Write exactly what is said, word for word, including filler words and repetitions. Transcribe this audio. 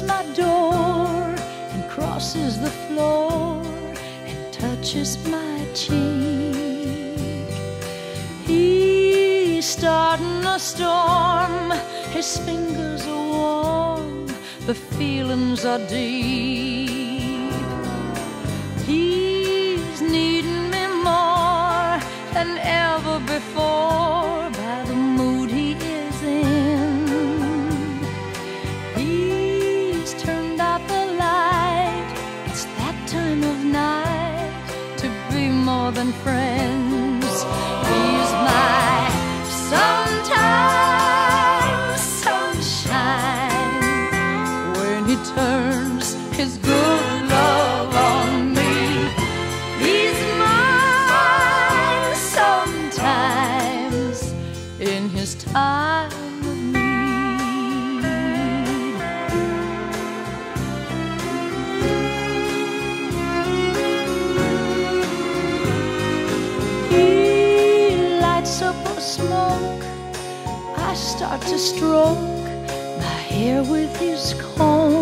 touches my door and crosses the floor and touches my cheek. He's starting a storm, his fingers are warm, the feelings are deep. He's needing me more than ever before by the mood he is in. He's turned out the light, it's that time of night to be more than friends. He's my sometime sunshine when he turns his good love on me. He's mine sometimes in his time of need. He lights up a smoke, I start to stroke my hair with his comb.